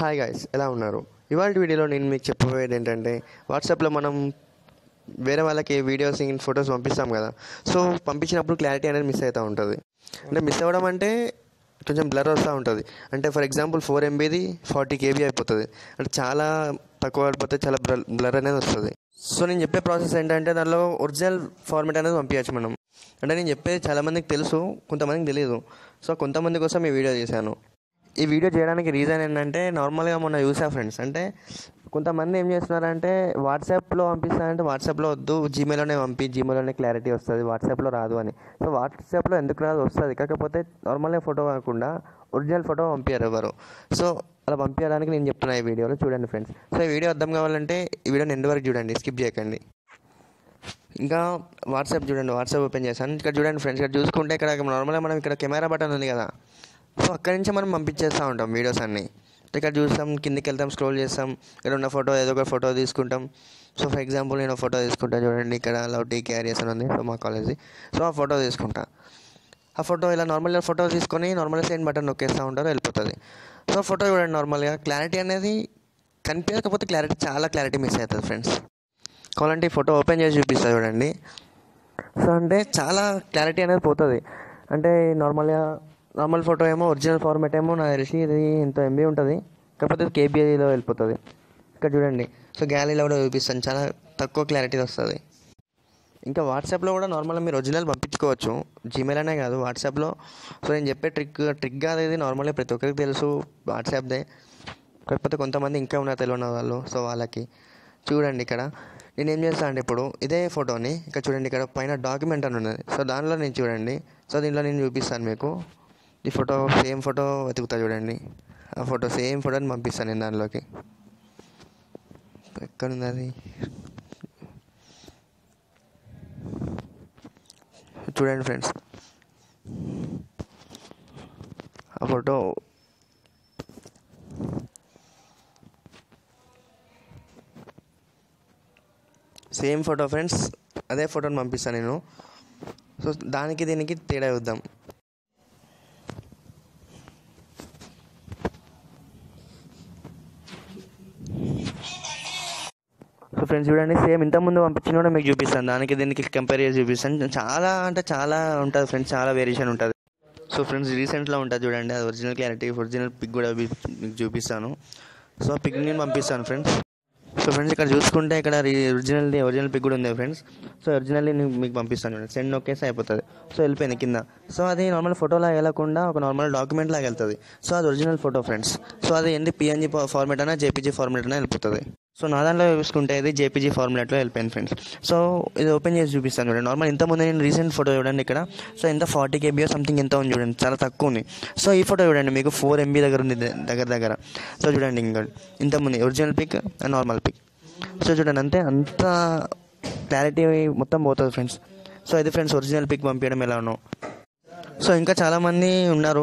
Hi guys, ఎలా ఉన్నారు? ఇవాళ వీడియోలో నేను మీకు చెప్పబోయేది ఏంటంటే, వాట్సాప్లో మనం వేరే వాళ్ళకి వీడియోస్ ఇంకా ఫొటోస్ పంపిస్తాం కదా. సో పంపించినప్పుడు క్లారిటీ అనేది మిస్ అవుతూ ఉంటుంది. అంటే మిస్ అవ్వడం అంటే కొంచెం బ్లర్ వస్తూ ఉంటుంది. అంటే ఫర్ ఎగ్జాంపుల్ 4 MBది 40 KB అయిపోతుంది. అంటే చాలా తక్కువ అయిపోతే చాలా బ్లర్ అనేది వస్తుంది. సో నేను చెప్పే ప్రాసెస్ ఏంటంటే, దానిలో ఒరిజినల్ ఫార్మేట్ అనేది పంపించచ్చు మనం. అంటే నేను చెప్పేది చాలామందికి తెలుసు, కొంతమందికి తెలియదు. సో కొంతమంది కోసం ఈ వీడియో చేశాను. ఈ వీడియో చేయడానికి రీజన్ ఏంటంటే, నార్మల్గా మొన్న యూసా ఫ్రెండ్స్ అంటే కొంతమంది ఏం చేస్తున్నారంటే, వాట్సాప్లో పంపిస్తారంటే వాట్సాప్లో వద్దు, జీమెయిల్లోనే పంపి, జీమెయిల్లోనే క్లారిటీ వస్తుంది, వాట్సాప్లో రాదు అని. సో వాట్సాప్లో ఎందుకు రాదు, వస్తుంది. కాకపోతే నార్మల్గా ఫోటో కాకుండా ఒరిజినల్ ఫోటో పంపించారు ఎవరు. సో అలా పంపించడానికి నేను చెప్తున్నా ఈ వీడియోలో, చూడండి ఫ్రెండ్స్. సో ఈ వీడియో అర్థం కావాలంటే ఈ వీడియోని ఎండ్ వరకు చూడండి, స్కిప్ చేయకండి. ఇంకా వాట్సాప్ చూడండి, వాట్సాప్ ఓపెన్ చేశాను. ఇక్కడ చూడండి ఫ్రెండ్స్, ఇక్కడ చూసుకుంటే ఇక్కడ నార్మల్గా మనం ఇక్కడ కెమెరా బటన్ ఉంది కదా. సో అక్కడి నుంచి మనం పంపించేస్తూ ఉంటాం వీడియోస్ అన్నీ. ఇక్కడ చూస్తాం, కిందికి వెళ్తాం, స్క్రోల్ చేస్తాం, ఇక్కడ ఉన్న ఫోటో ఏదో ఒక ఫోటో తీసుకుంటాం. సో ఫర్ ఎగ్జాంపుల్ నేను ఫోటో తీసుకుంటా, చూడండి ఇక్కడ లవ్ టీ క్యారీ చేస్తాను ఉంది మా కాలేజీ. సో ఆ ఫోటో తీసుకుంటా, ఆ ఫోటో ఇలా నార్మల్గా ఫోటో తీసుకొని నార్మల్గా సెండ్ బటన్ నొక్కేస్తూ ఉంటారు, వెళ్ళిపోతుంది. సో ఫోటో చూడండి, నార్మల్గా క్లారిటీ అనేది కనిపించకపోతే క్లారిటీ చాలా క్లారిటీ మిస్ అవుతుంది ఫ్రెండ్స్. కావాలంటే ఈ ఫోటో ఓపెన్ చేసి చూపిస్తా చూడండి. సో అంటే చాలా క్లారిటీ అనేది పోతుంది. అంటే నార్మల్గా నార్మల్ ఫోటో ఏమో ఒరిజినల్ ఫార్మేట్ ఏమో నాకు తెలిసి ఇది ఎంతో MB ఉంటుంది, కాకపోతే KBలో వెళ్ళిపోతుంది. ఇక్కడ చూడండి, సో గ్యాలరీలో కూడా చూపిస్తాను, చాలా తక్కువ క్లారిటీ వస్తుంది. ఇంకా వాట్సాప్లో కూడా నార్మల్గా మీరు ఒరిజినల్ పంపించుకోవచ్చు, జీమెయిల్ అనే కాదు వాట్సాప్లో. సో నేను చెప్పే ట్రిక్ కాదు ఇది, నార్మల్గా ప్రతి ఒక్కరికి తెలుసు వాట్సాప్దే. కాకపోతే కొంతమంది ఇంకా ఉన్నారు తెలియని వాళ్ళు. సో వాళ్ళకి చూడండి, ఇక్కడ నేను ఏం చేస్తాను అంటే, ఇప్పుడు ఇదే ఫోటోని ఇక్కడ చూడండి, ఇక్కడ పైన డాక్యుమెంట్ అని ఉన్నది. సో దానిలో నేను చూడండి, సో దీనిలో నేను చూపిస్తాను మీకు. ఈ ఫోటో సేమ్ ఫోటో వెతుకుతా చూడండి, ఆ ఫోటో సేమ్ ఫోటోని పంపిస్తాను నేను దానిలోకి. ఎక్కడుంది అది చూడండి ఫ్రెండ్స్, ఆ ఫోటో. సేమ్ ఫోటో ఫ్రెండ్స్, అదే ఫోటోని పంపిస్తాను నేను. సో దానికి దీనికి తేడా చూద్దాం. సో ఫ్రెండ్స్ చూడండి, సేమ్ ఇంతకుముందు పంపించిన కూడా మీకు చూపిస్తాను, దానికి దీనికి కంపేర్ చేసి చూపిస్తాను. చాలా అంటే చాలా ఉంటుంది ఫ్రెండ్స్, చాలా వేరియేషన్ ఉంటుంది. సో ఫ్రెండ్స్ రీసెంట్లో ఉంటుంది చూడండి, అది ఒరిజినల్ క్లారిటీ, ఒరిజినల్ పిక్ కూడా మీకు చూపిస్తాను. సో ఆ పిక్ నేను పంపిస్తాను ఫ్రెండ్స్. సో ఫ్రెండ్స్ ఇక్కడ చూసుకుంటే ఇక్కడ ఒరిజినల్ పిక్ కూడా ఉంది ఫ్రెండ్స్. సో ఒరిజినల్లీ నేను మీకు పంపిస్తాను చూడండి, సెండ్ నొక్కేసి అయిపోతుంది. సో వెళ్ళిపోయింది కింద. సో అది నార్మల్ ఫోటోలాగా వెళ్ళకుండా ఒక నార్మల్ డాక్యుమెంట్ లాగా వెళ్తుంది. సో అది ఒరిజినల్ ఫోటో ఫ్రెండ్స్. సో అది ఏంటి, PNG ఫార్మేట్ అయినా JPG ఫార్మేట్ అయినా వెళ్ళిపోతుంది. సో నా దాంట్లో చూసుకుంటే ఇది JPG ఫార్మేట్లో వెళ్ళిపోయింది ఫ్రెండ్స్. సో ఇది ఓపెన్ చేసి చూపిస్తాను చూడండి. నార్మల్ ఇంతకుముందు నేను రీసెంట్ ఫోటో చూడండి ఇక్కడ. సో ఎంత 40 KB సంథింగ్ ఎంత ఉంది చూడండి, చాలా తక్కువ ఉంది. సో ఈ ఫోటో చూడండి మీకు 4 MB దగ్గర ఉంది, దగ్గర. సో చూడండి ఇంకా ఇంతకుముందు original pic and normal pic. So చూడండి అంతే, అంత క్లారిటీ మొత్తం పోతుంది ఫ్రెండ్స్. సో ఇది ఫ్రెండ్స్ ఒరిజినల్ పిక్ పంపించడం ఎలానో. సో ఇంకా చాలామంది ఉన్నారు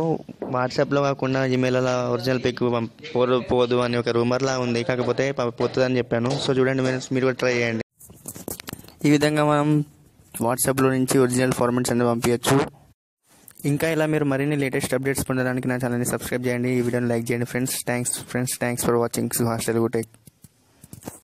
వాట్సాప్లో కాకుండా జీమెయిల్లో ఒరిజినల్ పిక్ పోదు అని ఒక రూమర్లా ఉంది, కాకపోతే పోతుందని చెప్పాను. సో చూడండి మీరు కూడా ట్రై చేయండి. ఈ విధంగా మనం వాట్సాప్లో నుంచి ఒరిజినల్ ఫార్మాట్స్ అనేది పంపించచ్చు. ఇంకా ఇలా మీరు మరిన్ని లేటెస్ట్ అప్డేట్స్ పొందడానికి నా ఛానల్ని సబ్స్క్రైబ్ చేయండి. ఈ వీడియోని లైక్ చేయండి friends. Thanks for watching. Suhas Telugu tech.